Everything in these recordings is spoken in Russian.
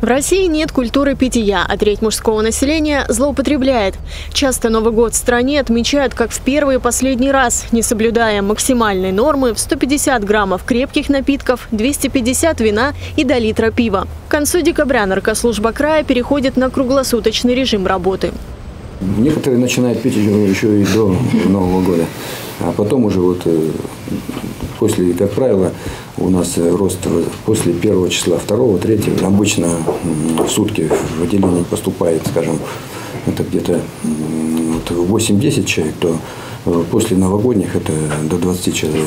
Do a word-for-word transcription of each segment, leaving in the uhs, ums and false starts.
В России нет культуры питья, а треть мужского населения злоупотребляет. Часто Новый год в стране отмечают как в первый и последний раз, не соблюдая максимальной нормы в сто пятьдесят граммов крепких напитков, двести пятьдесят вина и до литра пива. К концу декабря наркослужба края переходит на круглосуточный режим работы. Некоторые начинают пить еще и до Нового года, а потом уже вот после, как правило, у нас рост после первого числа, второго, третьего. Обычно в сутки в отделение поступает, скажем, это где-то восемь-десять человек, то после новогодних это до двадцати человек.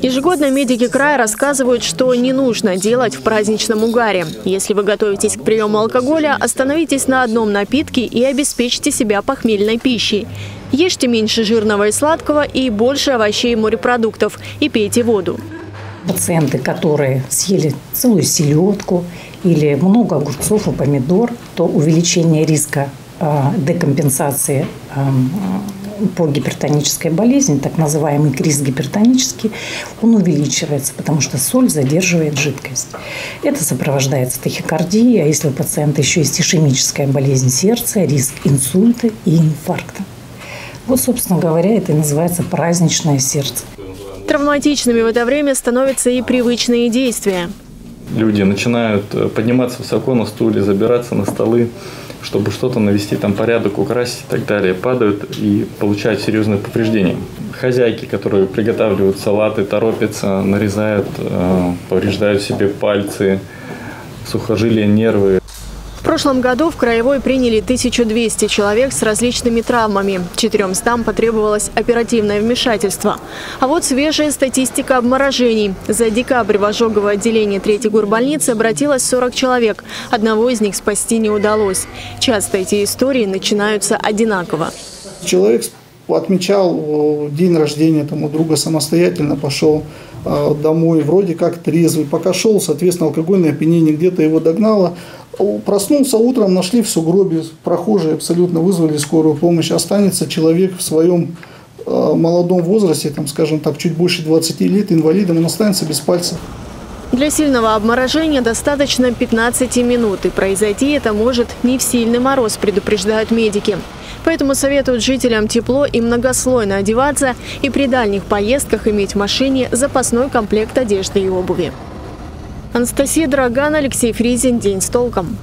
Ежегодно медики края рассказывают, что не нужно делать в праздничном угаре. Если вы готовитесь к приему алкоголя, остановитесь на одном напитке и обеспечьте себя похмельной пищей. Ешьте меньше жирного и сладкого и больше овощей и морепродуктов, и пейте воду. Пациенты, которые съели целую селедку или много огурцов и помидор, то увеличение риска декомпенсации по гипертонической болезни, так называемый криз гипертонический, он увеличивается, потому что соль задерживает жидкость. Это сопровождается тахикардией, а если у пациента еще есть ишемическая болезнь сердца, риск инсульта и инфаркта. Вот, собственно говоря, это и называется праздничное сердце. Травматичными в это время становятся и привычные действия. Люди начинают подниматься высоко на стуле, забираться на столы, чтобы что-то навести, там порядок, украсить и так далее. Падают и получают серьезные повреждения. Хозяйки, которые приготавливают салаты, торопятся, нарезают, повреждают себе пальцы, сухожилия, нервы. В прошлом году в краевой приняли тысячу двести человек с различными травмами. четырёмстам потребовалось оперативное вмешательство. А вот свежая статистика обморожений. За декабрь в ожоговое отделение третьей горбольницы обратилось сорок человек. Одного из них спасти не удалось. Часто эти истории начинаются одинаково. Человек отмечал день рождения там, у друга самостоятельно, пошел домой, вроде как трезвый. Пока шел, соответственно, алкогольное опьянение где-то его догнало. Проснулся утром, нашли в сугробе, прохожие абсолютно вызвали скорую помощь. Останется человек в своем молодом возрасте, там, скажем так, чуть больше двадцати лет, инвалидом, он останется без пальцев. Для сильного обморожения достаточно пятнадцати минут, и произойти это может не в сильный мороз, предупреждают медики. Поэтому советуют жителям тепло и многослойно одеваться, и при дальних поездках иметь в машине запасной комплект одежды и обуви. Анастасия Драган, Алексей Фризин. День с толком.